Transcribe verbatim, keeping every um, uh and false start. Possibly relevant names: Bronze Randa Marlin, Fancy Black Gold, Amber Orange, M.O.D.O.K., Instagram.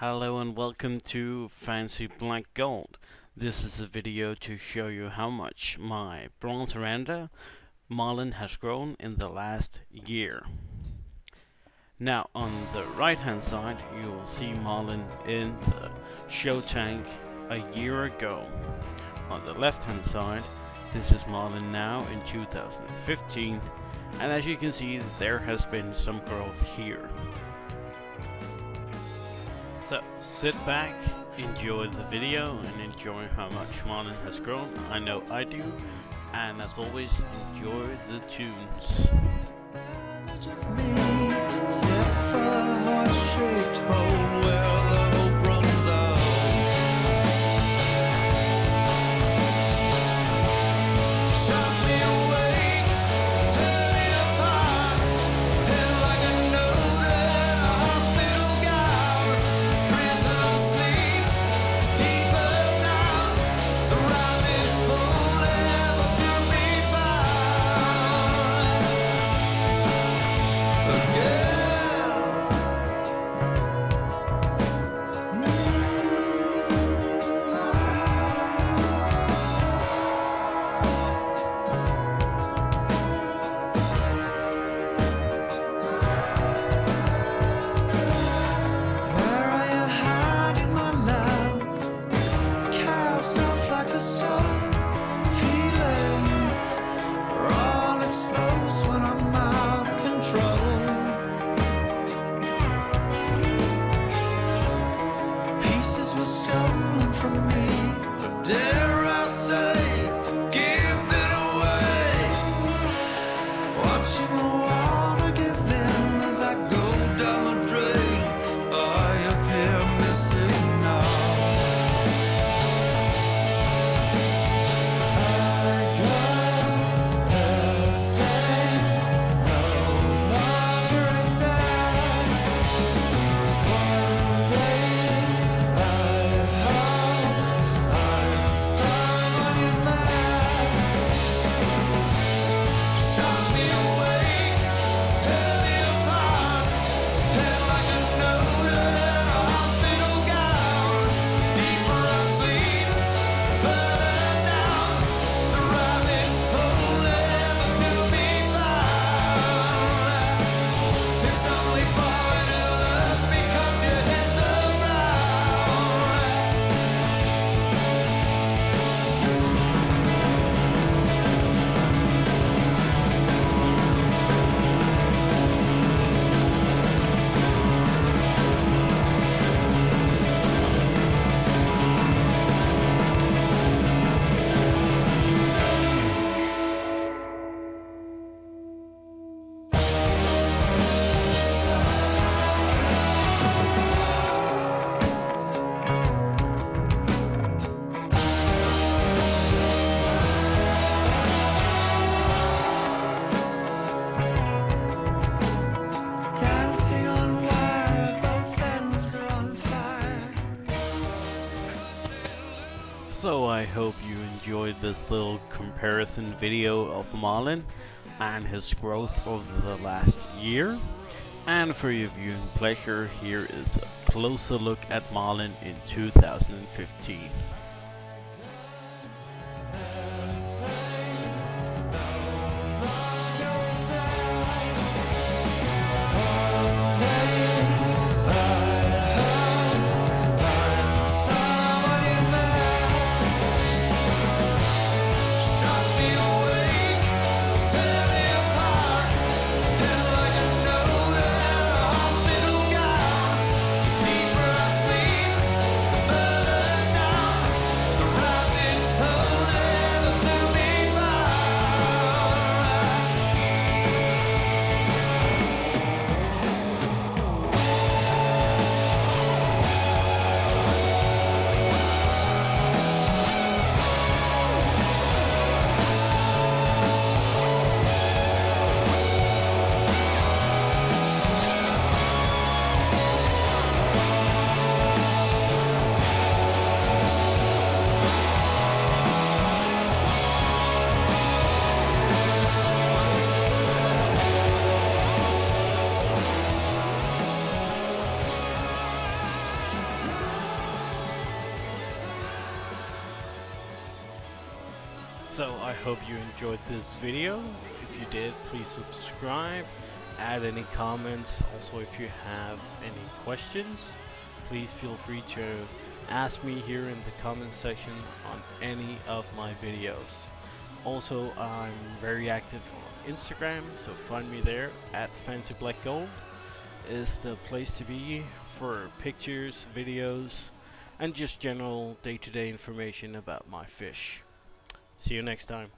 Hello and welcome to Fancy Black Gold. This is a video to show you how much my Bronze Randa Marlin has grown in the last year. Now on the right hand side you will see Marlin in the show tank a year ago. On the left hand side this is Marlin now in two thousand fifteen, and as you can see there has been some growth here. So sit back, enjoy the video, and enjoy how much Marlin has grown. I know I do, and as always, enjoy the tunes. So I hope you enjoyed this little comparison video of Marlin and his growth over the last year. And for your viewing pleasure, here is a closer look at Marlin in two thousand fifteen. So I hope you enjoyed this video. If you did, please subscribe, add any comments. Also, if you have any questions, please feel free to ask me here in the comment section on any of my videos. Also, I'm very active on Instagram, so find me there at Fancy Black Gold. Is the place to be for pictures, videos, and just general day-to-day information about my fish. See you next time.